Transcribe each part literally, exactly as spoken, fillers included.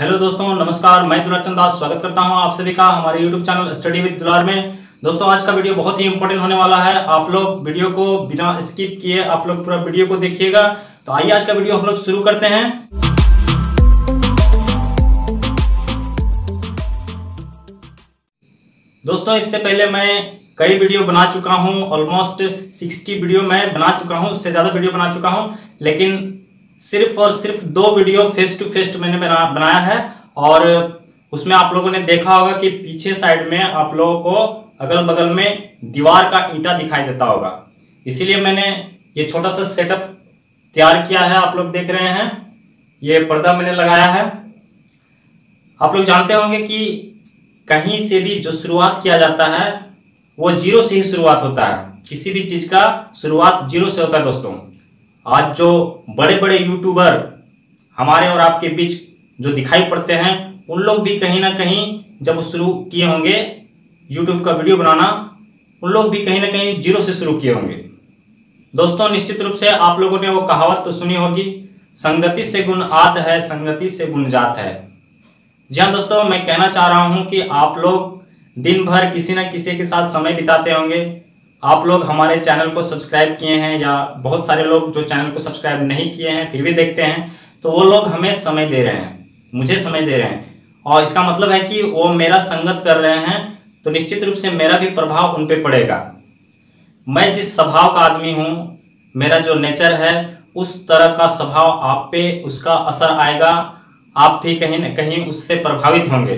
Hello दोस्तों नमस्कार, मैं दुलार चंद दास स्वागत करता हूं आप सभी का हमारे यूट्यूब चैनल स्टडी विद दुलार में। दोस्तों आज का वीडियो बहुत ही इंपॉर्टेंट होने वाला है, आप लोग वीडियो को बिना स्किप किए आप लोग पूरा वीडियो को देखिएगा। तो आइए आज का वीडियो हम लोग शुरू करते हैं। दोस्तों इससे पहले मैं कई वीडियो बना चुका हूं, ऑलमोस्ट साठ वीडियो मैं बना चुका हूं, उससे ज़्यादा वीडियो बना चुका हूं, लेकिन सिर्फ और सिर्फ दो वीडियो फेस टू फेस मैंने बनाया है। और उसमें आप लोगों ने देखा होगा कि पीछे साइड में आप लोगों को अगल बगल में दीवार का ईंटा दिखाई देता होगा, इसीलिए मैंने ये छोटा सा सेटअप तैयार किया है। आप लोग देख रहे हैं ये पर्दा मैंने लगाया है। आप लोग जानते होंगे कि कहीं से भी जो शुरुआत किया जाता है वो जीरो से ही शुरुआत होता है, किसी भी चीज़ का शुरुआत जीरो से होता है। दोस्तों आज जो बड़े बड़े यूट्यूबर हमारे और आपके बीच जो दिखाई पड़ते हैं, उन लोग भी कहीं ना कहीं जब शुरू किए होंगे यूट्यूब का वीडियो बनाना, उन लोग भी कहीं ना कहीं जीरो से शुरू किए होंगे। दोस्तों निश्चित रूप से आप लोगों ने वो कहावत तो सुनी होगी, संगति से गुण आत है, संगति से गुण जात है। जी हाँ दोस्तों, मैं कहना चाह रहा हूँ कि आप लोग दिन भर किसी न किसी के साथ समय बिताते होंगे। आप लोग हमारे चैनल को सब्सक्राइब किए हैं, या बहुत सारे लोग जो चैनल को सब्सक्राइब नहीं किए हैं फिर भी देखते हैं, तो वो लोग हमें समय दे रहे हैं, मुझे समय दे रहे हैं, और इसका मतलब है कि वो मेरा संगत कर रहे हैं, तो निश्चित रूप से मेरा भी प्रभाव उन पर पड़ेगा। मैं जिस स्वभाव का आदमी हूँ, मेरा जो नेचर है, उस तरह का स्वभाव आप पे उसका असर आएगा, आप भी कहीं ना कहीं उससे प्रभावित होंगे।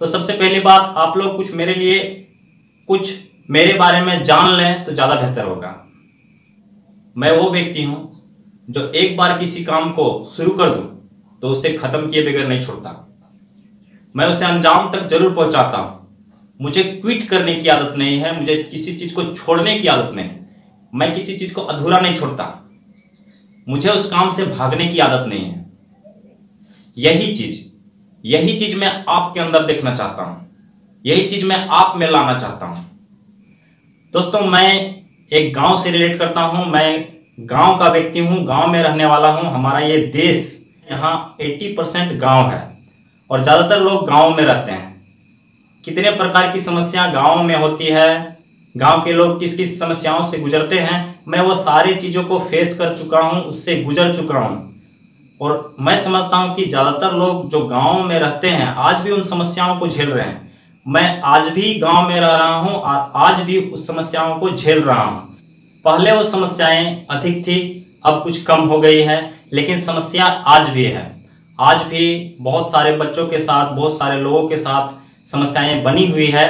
तो सबसे पहली बात, आप लोग कुछ मेरे लिए कुछ मेरे बारे में जान लें तो ज़्यादा बेहतर होगा। मैं वो व्यक्ति हूँ जो एक बार किसी काम को शुरू कर दूँ तो उसे ख़त्म किए बगैर नहीं छोड़ता, मैं उसे अंजाम तक जरूर पहुँचाता हूँ। मुझे क्विट करने की आदत नहीं है, मुझे किसी चीज़ को छोड़ने की आदत नहीं, मैं किसी चीज़ को अधूरा नहीं छोड़ता, मुझे उस काम से भागने की आदत नहीं है। यही चीज़ यही चीज़ मैं आपके अंदर देखना चाहता हूँ, यही चीज़ मैं आप में लाना चाहता हूँ। दोस्तों मैं एक गांव से रिलेट करता हूँ, मैं गांव का व्यक्ति हूँ, गांव में रहने वाला हूँ। हमारा ये देश, यहाँ अस्सी परसेंट गांव है और ज़्यादातर लोग गांव में रहते हैं। कितने प्रकार की समस्या गांव में होती है, गांव के लोग किस किस समस्याओं से गुजरते हैं, मैं वो सारी चीज़ों को फेस कर चुका हूँ, उससे गुजर चुका हूँ। और मैं समझता हूं कि ज़्यादातर लोग जो गांव में रहते हैं आज भी उन समस्याओं को झेल रहे हैं। मैं आज भी गांव में रह रहा हूं और आज भी उस समस्याओं को झेल रहा हूं। पहले वो समस्याएं अधिक थी, अब कुछ कम हो गई है, लेकिन समस्या आज भी है। आज भी बहुत सारे बच्चों के साथ, बहुत सारे लोगों के साथ समस्याएँ बनी हुई है।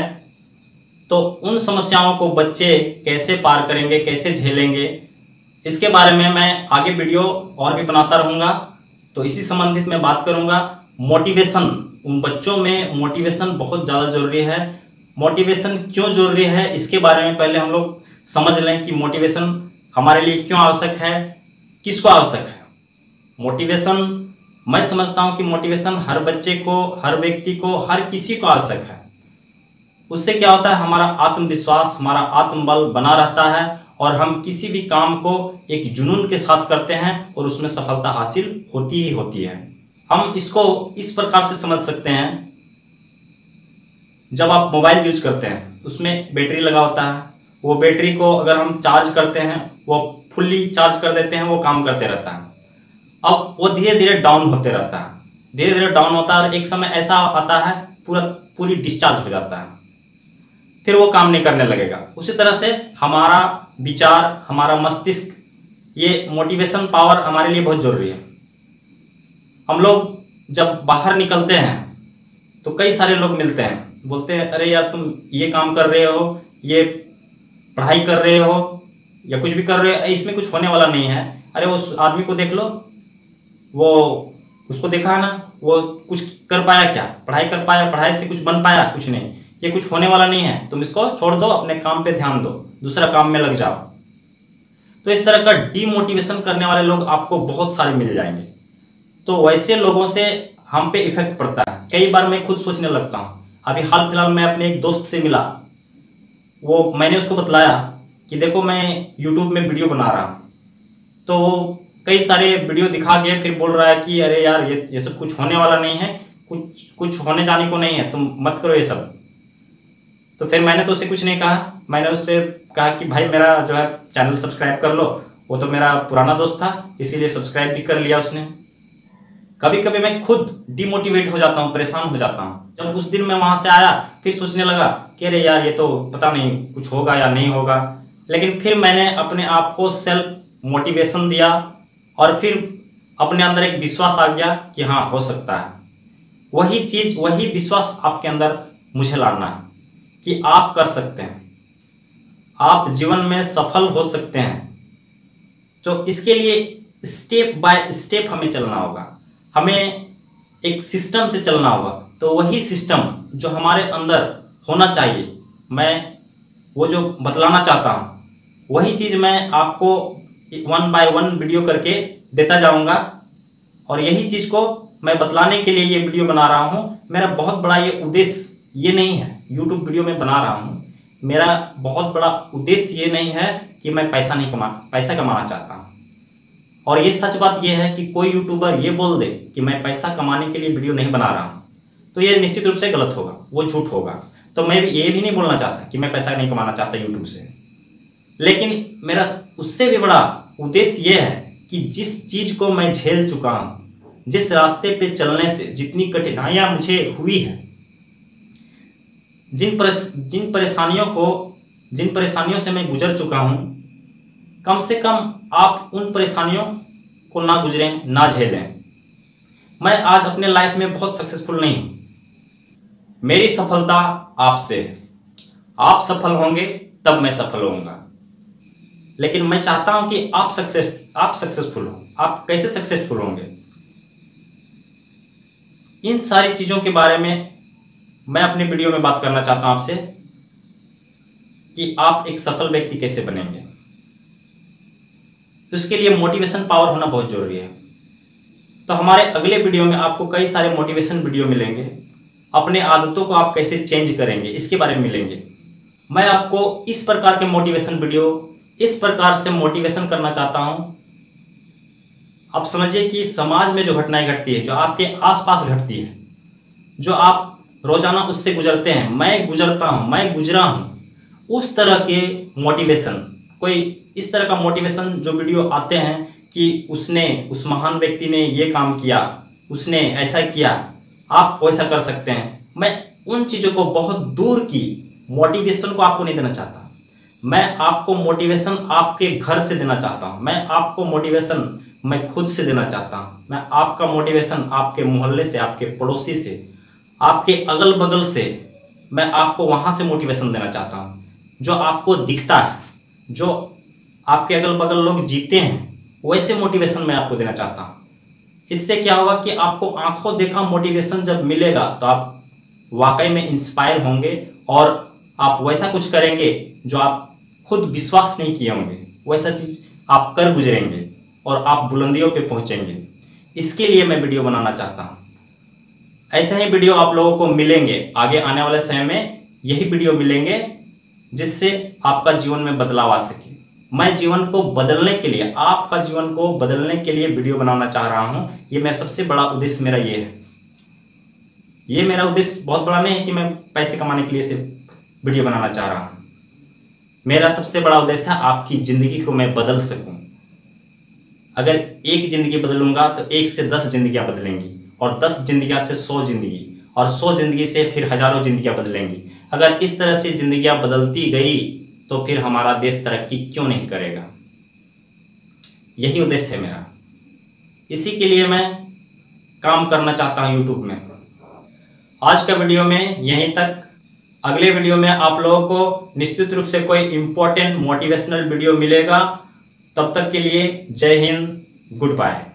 तो उन समस्याओं को बच्चे कैसे पार करेंगे, कैसे झेलेंगे, इसके बारे में मैं आगे वीडियो और भी बनाता रहूँगा। तो इसी संबंधित मैं बात करूंगा। मोटिवेशन, उन बच्चों में मोटिवेशन बहुत ज़्यादा ज़रूरी है। मोटिवेशन क्यों ज़रूरी है, इसके बारे में पहले हम लोग समझ लें कि मोटिवेशन हमारे लिए क्यों आवश्यक है, किसको आवश्यक है मोटिवेशन। मैं समझता हूं कि मोटिवेशन हर बच्चे को, हर व्यक्ति को, हर किसी को आवश्यक है। उससे क्या होता है, हमारा आत्मविश्वास, हमारा आत्मबल बना रहता है और हम किसी भी काम को एक जुनून के साथ करते हैं और उसमें सफलता हासिल होती ही होती है। हम इसको इस प्रकार से समझ सकते हैं, जब आप मोबाइल यूज करते हैं उसमें बैटरी लगा होता है, वो बैटरी को अगर हम चार्ज करते हैं, वो फुल्ली चार्ज कर देते हैं, वो काम करते रहता है। अब वो धीरे धीरे डाउन होते रहता है, धीरे धीरे डाउन होता है और एक समय ऐसा आता है पूरा पूरी डिस्चार्ज हो जाता है, फिर वो काम नहीं करने लगेगा। उसी तरह से हमारा विचार, हमारा मस्तिष्क, ये मोटिवेशन पावर हमारे लिए बहुत ज़रूरी है। हम लोग जब बाहर निकलते हैं तो कई सारे लोग मिलते हैं, बोलते हैं अरे यार तुम ये काम कर रहे हो, ये पढ़ाई कर रहे हो, या कुछ भी कर रहे हो, इसमें कुछ होने वाला नहीं है। अरे उस आदमी को देख लो, वो उसको देखा है ना, वो कुछ कर पाया क्या, पढ़ाई कर पाया, पढ़ाई से कुछ बन पाया, कुछ नहीं, ये कुछ होने वाला नहीं है, तुम इसको छोड़ दो, अपने काम पे ध्यान दो, दूसरा काम में लग जाओ। तो इस तरह का डीमोटिवेशन करने वाले लोग आपको बहुत सारे मिल जाएंगे। तो वैसे लोगों से हम पे इफेक्ट पड़ता है। कई बार मैं खुद सोचने लगता हूँ, अभी हाल फिलहाल मैं अपने एक दोस्त से मिला, वो मैंने उसको बतलाया कि देखो मैं यूट्यूब में वीडियो बना रहा हूँ, तो कई सारे वीडियो दिखा के फिर बोल रहा है कि अरे यार ये ये सब कुछ होने वाला नहीं है, कुछ कुछ होने जाने को नहीं है, तुम मत करो ये सब। तो फिर मैंने तो उसे कुछ नहीं कहा, मैंने उससे कहा कि भाई मेरा जो है चैनल सब्सक्राइब कर लो, वो तो मेरा पुराना दोस्त था इसीलिए सब्सक्राइब भी कर लिया उसने। कभी कभी मैं खुद डिमोटिवेट हो जाता हूँ, परेशान हो जाता हूँ। जब उस दिन मैं वहाँ से आया फिर सोचने लगा कि अरे यार ये तो पता नहीं कुछ होगा या नहीं होगा, लेकिन फिर मैंने अपने आप को सेल्फ मोटिवेशन दिया और फिर अपने अंदर एक विश्वास आ गया कि हाँ हो सकता है। वही चीज़, वही विश्वास आपके अंदर मुझे लाना है कि आप कर सकते हैं, आप जीवन में सफल हो सकते हैं। तो इसके लिए स्टेप बाय स्टेप हमें चलना होगा, हमें एक सिस्टम से चलना होगा। तो वही सिस्टम जो हमारे अंदर होना चाहिए, मैं वो जो बतलाना चाहता हूँ वही चीज़ मैं आपको वन बाय वन वीडियो करके देता जाऊँगा। और यही चीज़ को मैं बतलाने के लिए ये वीडियो बना रहा हूँ। मेरा बहुत बड़ा ये उद्देश्य ये नहीं है, यूट्यूब वीडियो में बना रहा हूँ, मेरा बहुत बड़ा उद्देश्य ये नहीं है कि मैं पैसा नहीं कमा पैसा कमाना चाहता हूँ। और ये सच बात ये है कि कोई यूट्यूबर ये बोल दे कि मैं पैसा कमाने के लिए वीडियो नहीं बना रहा हूँ तो ये निश्चित रूप से गलत होगा, वो झूठ होगा। तो मैं ये भी नहीं बोलना चाहता कि मैं पैसा नहीं कमाना चाहता यूट्यूब से, लेकिन मेरा उससे भी बड़ा उद्देश्य ये है कि जिस चीज़ को मैं झेल चुका हूँ, जिस रास्ते पे चलने से जितनी कठिनाइयां मुझे हुई हैं, जिन परस, जिन परेशानियों को जिन परेशानियों से मैं गुजर चुका हूं, कम से कम आप उन परेशानियों को ना गुजरें, ना झेलें। मैं आज अपने लाइफ में बहुत सक्सेसफुल नहीं हूं, मेरी सफलता आपसे है। आप सफल होंगे तब मैं सफल होऊंगा, लेकिन मैं चाहता हूं कि आप सक्सेस आप सक्सेसफुल हो। आप कैसे सक्सेसफुल होंगे इन सारी चीज़ों के बारे में मैं अपने वीडियो में बात करना चाहता हूं आपसे कि आप एक सफल व्यक्ति कैसे बनेंगे। तो इसके लिए मोटिवेशन पावर होना बहुत ज़रूरी है। तो हमारे अगले वीडियो में आपको कई सारे मोटिवेशन वीडियो मिलेंगे, अपने आदतों को आप कैसे चेंज करेंगे इसके बारे में मिलेंगे। मैं आपको इस प्रकार के मोटिवेशन वीडियो, इस प्रकार से मोटिवेशन करना चाहता हूँ। आप समझिए कि समाज में जो घटनाएं घटती है, जो आपके आसपास घटती है, जो आप रोज़ाना उससे गुजरते हैं, मैं गुजरता हूं, मैं गुजरा हूं, उस तरह के मोटिवेशन, कोई इस तरह का मोटिवेशन जो वीडियो आते हैं कि उसने, उस महान व्यक्ति ने ये काम किया, उसने ऐसा किया, आप वैसा कर सकते हैं। मैं उन चीज़ों को, बहुत दूर की मोटिवेशन को आपको नहीं देना चाहता। मैं आपको मोटिवेशन आपके घर से देना चाहता हूँ, मैं आपको मोटिवेशन मैं खुद से देना चाहता हूँ। मैं आपका मोटिवेशन आपके मोहल्ले से, आपके पड़ोसी से, आपके अगल बगल से, मैं आपको वहाँ से मोटिवेशन देना चाहता हूँ जो आपको दिखता है, जो आपके अगल बगल लोग जीते हैं, वैसे मोटिवेशन मैं आपको देना चाहता हूँ। इससे क्या होगा कि आपको आंखों देखा मोटिवेशन जब मिलेगा तो आप वाकई में इंस्पायर होंगे और आप वैसा कुछ करेंगे जो आप खुद विश्वास नहीं किए होंगे, वैसा चीज़ आप कर गुजरेंगे और आप बुलंदियों पे पहुंचेंगे। इसके लिए मैं वीडियो बनाना चाहता हूँ। ऐसे ही वीडियो आप लोगों को मिलेंगे आगे आने वाले समय में, यही वीडियो मिलेंगे जिससे आपका जीवन में बदलाव आ सके। मैं जीवन को बदलने के लिए, आपका जीवन को बदलने के लिए वीडियो बनाना चाह रहा हूँ। ये मेरा सबसे बड़ा उद्देश्य मेरा ये है। ये मेरा उद्देश्य बहुत बड़ा नहीं है कि मैं पैसे कमाने के लिए सिर्फ वीडियो बनाना चाह रहा हूँ। मेरा सबसे बड़ा उद्देश्य है आपकी ज़िंदगी को मैं बदल सकूँ। अगर एक ज़िंदगी बदलूंगा तो एक से दस जिंदगियां बदलेंगी, और दस जिंदगियां से सौ जिंदगी, और सौ जिंदगी से फिर हज़ारों जिंदगियां बदलेंगी। अगर इस तरह से जिंदगियां बदलती गई तो फिर हमारा देश तरक्की क्यों नहीं करेगा। यही उद्देश्य है मेरा, इसी के लिए मैं काम करना चाहता हूं यूट्यूब में। आज का वीडियो में यहीं तक। अगले वीडियो में आप लोगों को निश्चित रूप से कोई इम्पोर्टेंट मोटिवेशनल वीडियो मिलेगा। तब तक के लिए जय हिंद, गुड बाय।